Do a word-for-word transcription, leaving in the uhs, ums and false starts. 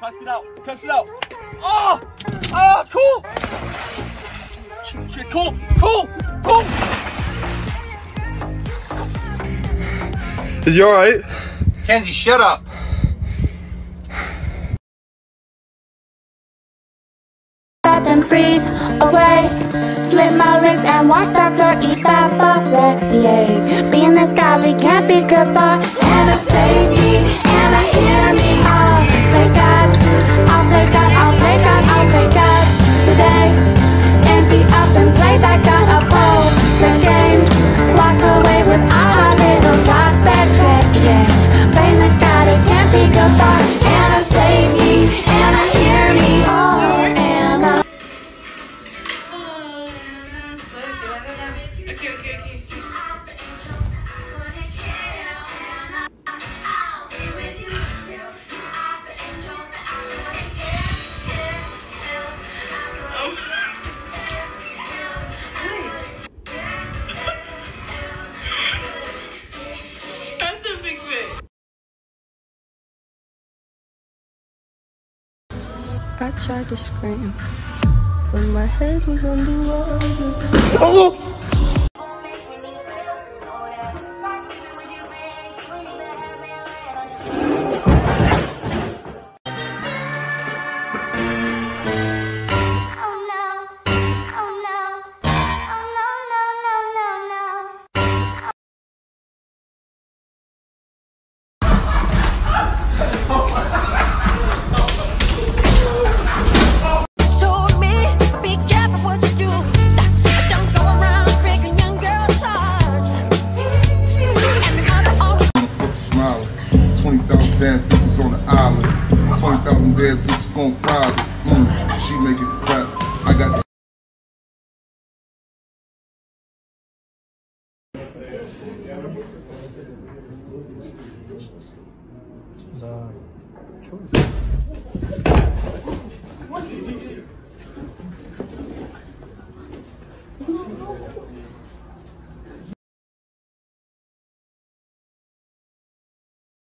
Pass it out. Pass it out. Oh! Ah, cool! Shit, cool! Cool! Cool! Is you alright? Kenzie, shut up! Let them breathe away. Slip my wrist and watch that floor evaporate. Yeah. Being this godly can't be good for. Anna, save me. Anna, hear me. I'll play God. I'll play God. I'll play God. I'll play God today. And be up and play that God. I'll play the game. Walk away with our little God's bad trick. Yeah. Being this God, it can't be good for. Anna, save me. Anna, hear me. Oh. I tried to scream, but my head was underwater. Oh! What do you do?